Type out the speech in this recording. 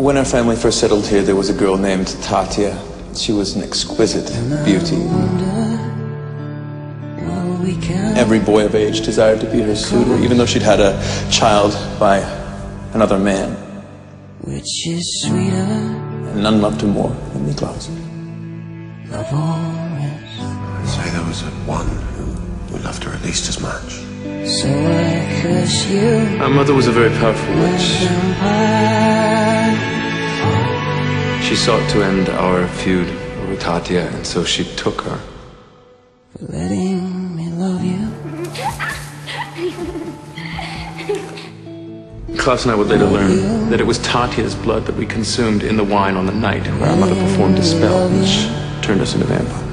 When our family first settled here, there was a girl named Tatia. She was an exquisite beauty. Every boy of age desired to be her suitor, even though she'd had a child by another man. Which is sweeter? And none loved her more than me, Klaus. I'd say there was one who loved her at least as much. So I curse you. Our mother was a very powerful witch. She sought to end our feud with Tatia, and so she took her. For letting me love you. Klaus and I would later learn that it was Tatia's blood that we consumed in the wine on the night where our mother performed a spell which turned us into vampires.